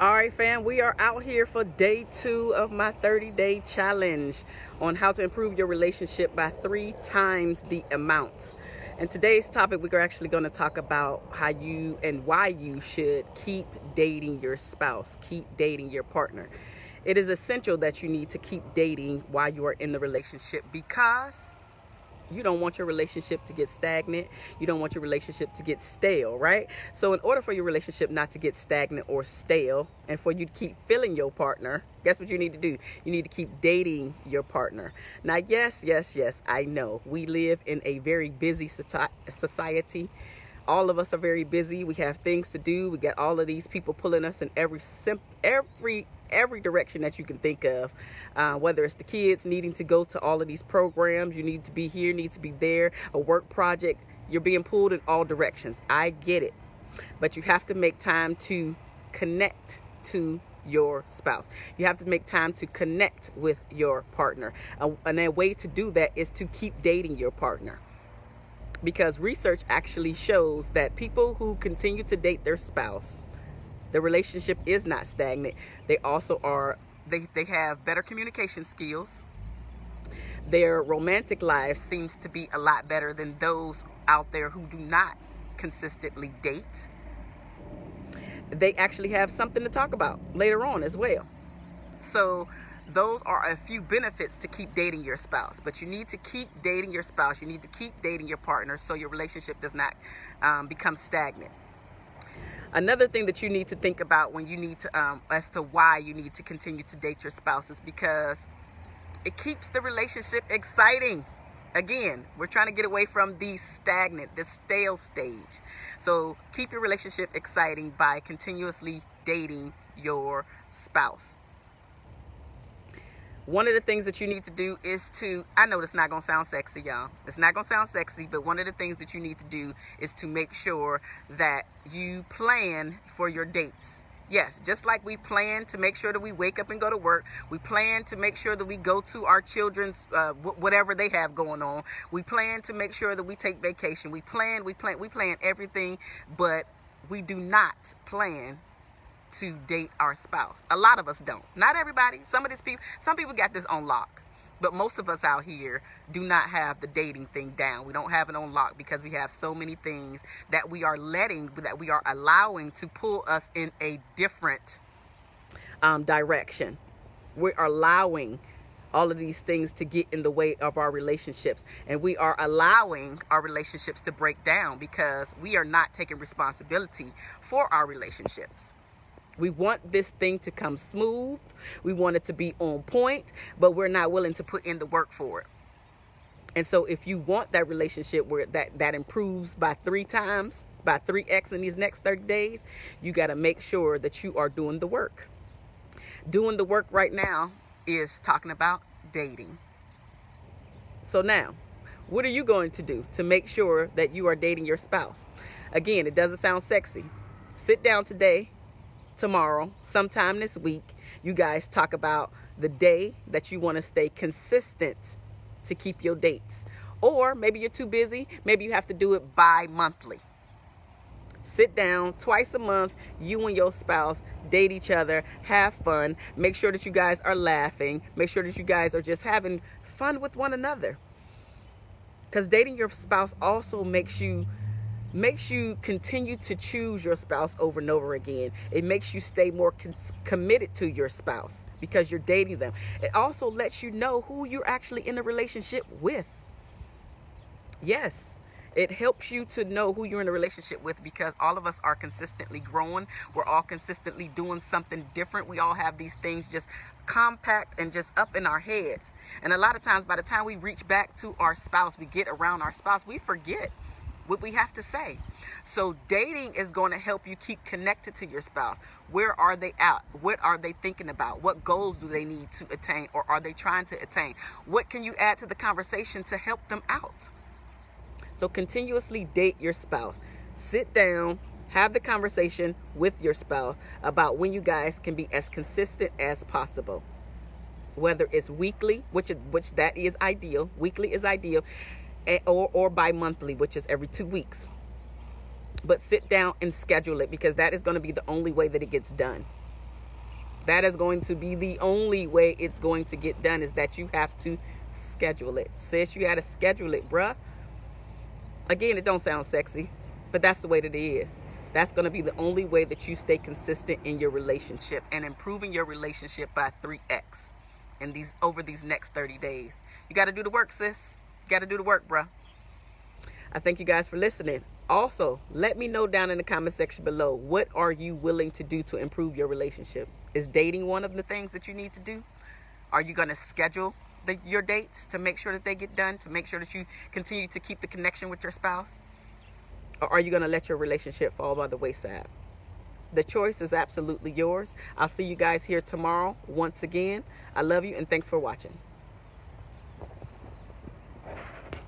All right, fam, we are out here for day 2 of my 30-day challenge on how to improve your relationship by 3 times the amount. And today's topic, we're actually going to talk about how you and why you should keep dating your spouse, keep dating your partner. It is essential that you need to keep dating while you are in the relationship because you don't want your relationship to get stagnant. You don't want your relationship to get stale, right? So in order for your relationship not to get stagnant or stale and for you to keep feeling your partner, guess what you need to do? You need to keep dating your partner. Now, yes, I know. We live in a very busy society. All of us are very busy. We have things to do. We got all of these people pulling us in every direction that you can think of, whether it's the kids needing to go to all of these programs, you need to be here, need to be there, a work project, you're being pulled in all directions. I get it, but you have to make time to connect to your spouse. You have to make time to connect with your partner, and a way to do that is to keep dating your partner. Because research actually shows that people who continue to date their spouse, the relationship is not stagnant. They also are, they have better communication skills. Their romantic life seems to be a lot better than those out there who do not consistently date. They actually have something to talk about later on as well. So those are a few benefits to keep dating your spouse, but you need to keep dating your spouse. You need to keep dating your partner so your relationship does not become stagnant. Another thing that you need to think about when you need to, as to why you need to continue to date your spouse is because it keeps the relationship exciting. Again, we're trying to get away from the stagnant, the stale stage. So keep your relationship exciting by continuously dating your spouse. One of the things that you need to do is to, I know it's not going to sound sexy, y'all. It's not going to sound sexy, but one of the things that you need to do is to make sure that you plan for your dates. Yes, just like we plan to make sure that we wake up and go to work, we plan to make sure that we go to our children's, whatever they have going on. We plan to make sure that we take vacation. We plan everything, but we do not plan to date our spouse. A lot of us don't. Not everybody. Some of these people, some people got this on lock, but most of us out here do not have the dating thing down. We don't have it on lock because we have so many things that we are letting, that we are allowing to pull us in a different direction. We are allowing all of these things to get in the way of our relationships, and we are allowing our relationships to break down because we are not taking responsibility for our relationships. We want this thing to come smooth. We want it to be on point, but we're not willing to put in the work for it. And so if you want that relationship where that improves by 3 times, by 3x in these next 30 days, you got to make sure that you are doing the work. Doing the work right now is talking about dating. So now, what are you going to do to make sure that you are dating your spouse? Again, it doesn't sound sexy. Sit down today, tomorrow, sometime this week, you guys talk about the day that you want to stay consistent to keep your dates. Or maybe you're too busy. Maybe you have to do it bi-monthly. Sit down twice a month. You and your spouse date each other. Have fun. Make sure that you guys are laughing. Make sure that you guys are just having fun with one another. Because dating your spouse also makes you continue to choose your spouse over and over again. It makes you stay more committed to your spouse because you're dating them. It also lets you know who you're actually in a relationship with. Yes, it helps you to know who you're in a relationship with because all of us are consistently growing. We're all consistently doing something different. We all have these things just compact and just up in our heads. And a lot of times by the time we reach back to our spouse, we get around our spouse, we forget what we have to say. So dating is going to help you keep connected to your spouse. Where are they at? What are they thinking about? What goals do they need to attain, or are they trying to attain? What can you add to the conversation to help them out? So continuously date your spouse. Sit down, have the conversation with your spouse about when you guys can be as consistent as possible. Whether it's weekly, which that is ideal. Weekly is ideal. Or bi-monthly, which is every 2 weeks. But sit down and schedule it because that is going to be the only way that it gets done. That is going to be the only way it's going to get done, is that you have to schedule it. Sis, you got to schedule it, bruh. Again, it don't sound sexy, but that's the way that it is. That's going to be the only way that you stay consistent in your relationship and improving your relationship by 3x in over these next 30 days. You got to do the work, sis. You got to do the work, bruh. I thank you guys for listening. Also, let me know down in the comment section below, what are you willing to do to improve your relationship? Is dating one of the things that you need to do? Are you going to schedule your dates to make sure that they get done, to make sure that you continue to keep the connection with your spouse? Or are you going to let your relationship fall by the wayside? The choice is absolutely yours. I'll see you guys here tomorrow once again. I love you and thanks for watching.